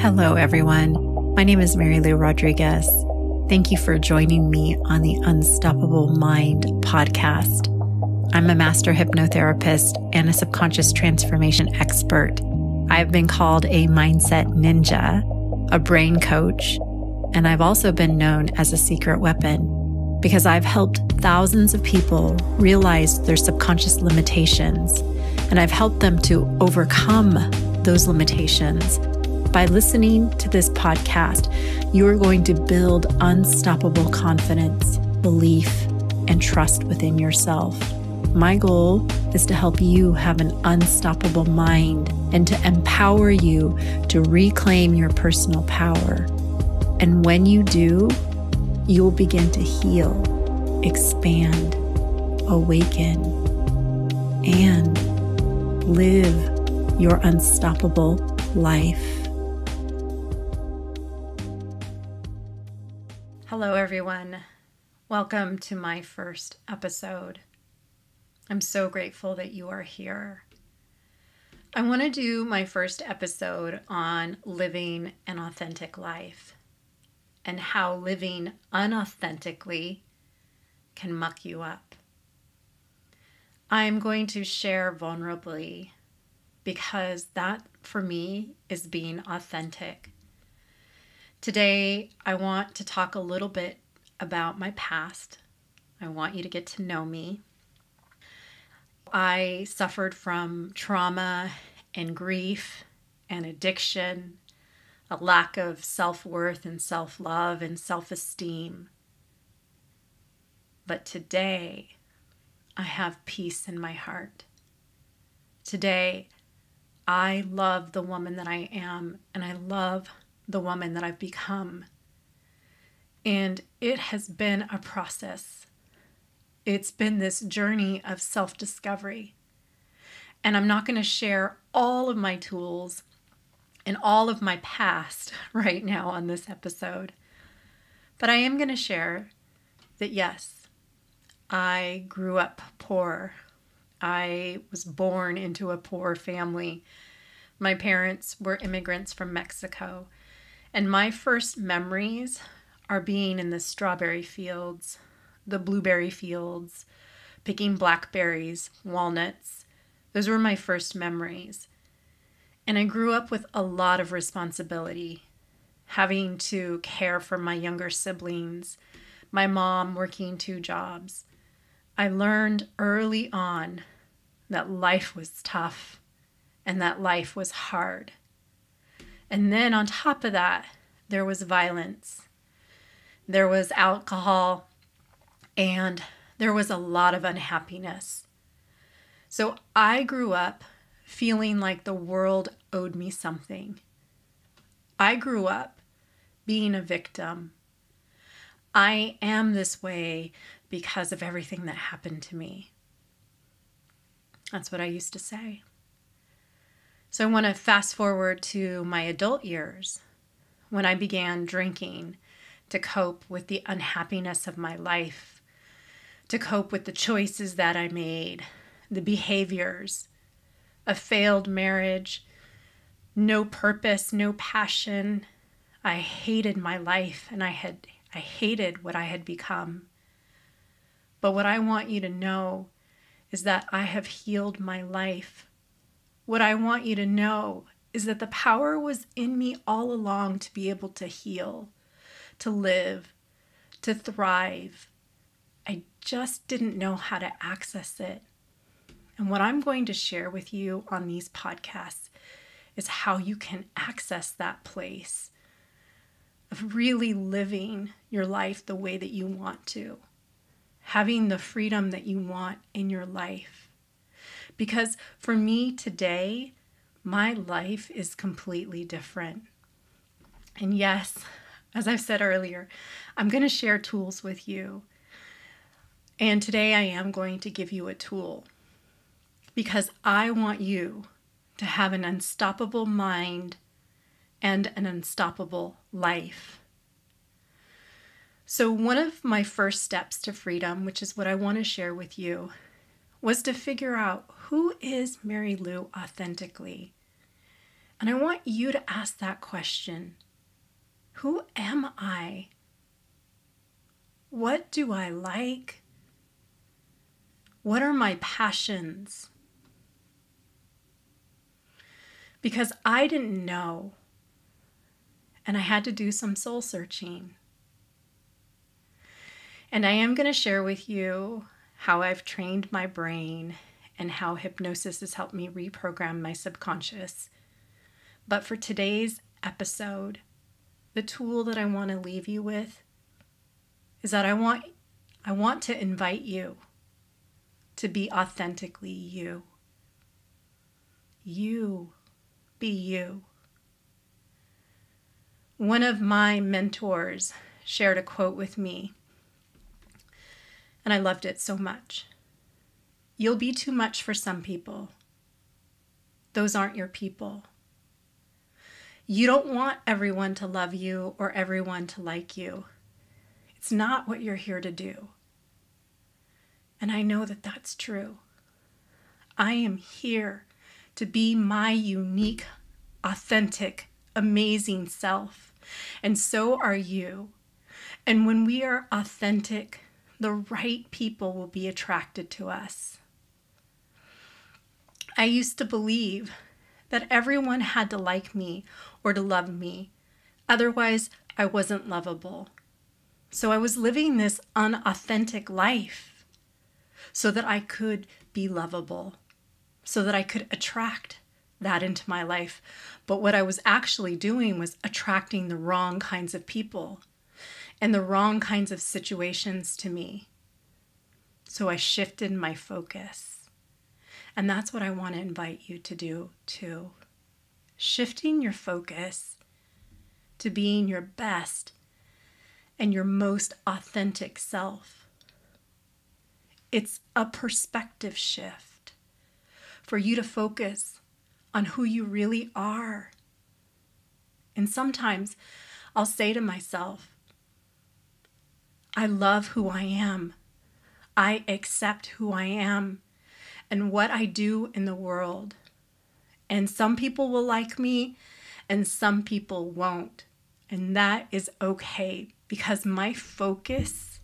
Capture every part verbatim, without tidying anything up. Hello, everyone. My name is Mary Lou Rodriguez. Thank you for joining me on the Unstoppable Mind podcast. I'm a master hypnotherapist and a subconscious transformation expert. I've been called a mindset ninja, a brain coach, and I've also been known as a secret weapon because I've helped thousands of people realize their subconscious limitations, and I've helped them to overcome those limitations. By listening to this podcast, you are going to build unstoppable confidence, belief, and trust within yourself. My goal is to help you have an unstoppable mind and to empower you to reclaim your personal power. And when you do, you'll begin to heal, expand, awaken, and live your unstoppable life. Hello, everyone. Welcome to my first episode. I'm so grateful that you are here. I want to do my first episode on living an authentic life and how living unauthentically can muck you up. I'm going to share vulnerably because that, for me, is being authentic. Today, I want to talk a little bit about my past. I want you to get to know me. I suffered from trauma and grief and addiction, a lack of self-worth and self-love and self-esteem. But today, I have peace in my heart. Today, I love the woman that I am, and I love the woman that I've become. And it has been a process. It's been this journey of self-discovery. And I'm not going to share all of my tools and all of my past right now on this episode. But I am going to share that, yes, I grew up poor. I was born into a poor family. My parents were immigrants from Mexico. And my first memories are being in the strawberry fields, the blueberry fields, picking blackberries, walnuts. Those were my first memories. And I grew up with a lot of responsibility, having to care for my younger siblings, my mom working two jobs. I learned early on that life was tough and that life was hard. And then on top of that, there was violence, there was alcohol, and there was a lot of unhappiness. So I grew up feeling like the world owed me something. I grew up being a victim. I am this way because of everything that happened to me. That's what I used to say. So I want to fast forward to my adult years when I began drinking to cope with the unhappiness of my life, to cope with the choices that I made, the behaviors, a failed marriage, no purpose, no passion. I hated my life and I had I hated what I had become. But what I want you to know is that I have healed my life. What I want you to know is that the power was in me all along to be able to heal, to live, to thrive. I just didn't know how to access it. And what I'm going to share with you on these podcasts is how you can access that place of really living your life the way that you want to, having the freedom that you want in your life. Because for me today, my life is completely different. And yes, as I've said earlier, I'm going to share tools with you. And today I am going to give you a tool because I want you to have an unstoppable mind and an unstoppable life. So one of my first steps to freedom, which is what I want to share with you, was to figure out who is Mary Lou authentically. And I want you to ask that question. Who am I? What do I like? What are my passions? Because I didn't know, and I had to do some soul searching. And I am going to share with you how I've trained my brain and how hypnosis has helped me reprogram my subconscious. But for today's episode, the tool that I want to leave you with is that I want, I want to invite you to be authentically you. You, be you. One of my mentors shared a quote with me, and I loved it so much. You'll be too much for some people. Those aren't your people. You don't want everyone to love you or everyone to like you. It's not what you're here to do. And I know that that's true. I am here to be my unique, authentic, amazing self. And so are you. And when we are authentic, the right people will be attracted to us. I used to believe that everyone had to like me or to love me. Otherwise, I wasn't lovable. So I was living this unauthentic life so that I could be lovable, so that I could attract that into my life. But what I was actually doing was attracting the wrong kinds of people and the wrong kinds of situations to me. So I shifted my focus. And that's what I want to invite you to do too. Shifting your focus to being your best and your most authentic self. It's a perspective shift for you to focus on who you really are. And sometimes I'll say to myself, I love who I am. I accept who I am and what I do in the world. And some people will like me and some people won't. And that is okay because my focus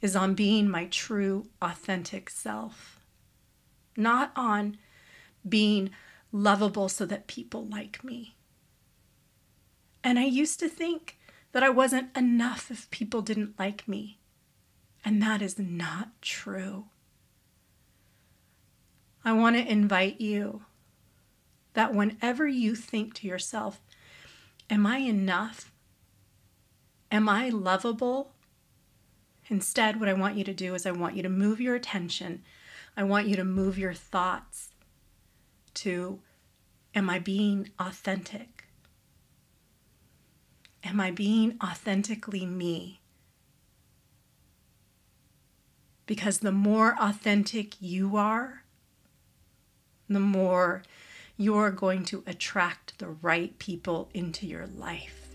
is on being my true, authentic self, not on being lovable so that people like me. And I used to think that I wasn't enough if people didn't like me. And that is not true. I want to invite you that whenever you think to yourself, am I enough? Am I lovable? Instead, what I want you to do is I want you to move your attention. I want you to move your thoughts to, am I being authentic? Am I being authentically me? Because the more authentic you are, the more you're going to attract the right people into your life.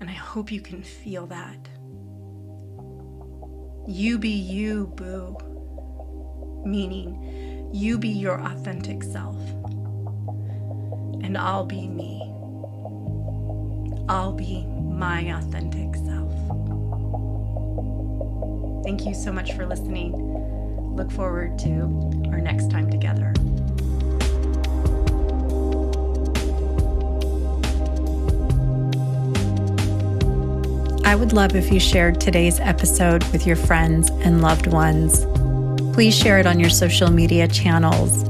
And I hope you can feel that. You be you, boo. Meaning, you be your authentic self. And I'll be me. I'll be my authentic self. Thank you so much for listening. Look forward to our next time together. I would love if you shared today's episode with your friends and loved ones. Please share it on your social media channels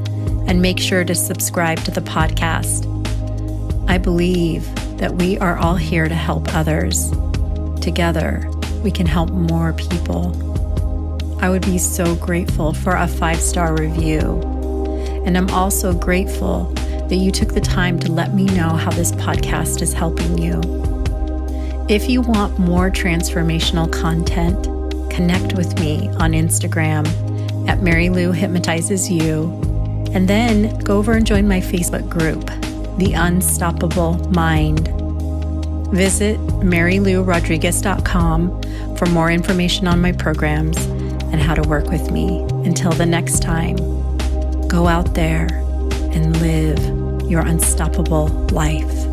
and make sure to subscribe to the podcast. I believe that we are all here to help others. Together, we can help more people. I would be so grateful for a five-star review. And I'm also grateful that you took the time to let me know how this podcast is helping you. If you want more transformational content, connect with me on Instagram at Mary Lou Hypnotizes You, and then go over and join my Facebook group, The Unstoppable Mind. Visit mary lou rodriguez dot com for more information on my programs and how to work with me. Until the next time, go out there and live your unstoppable life.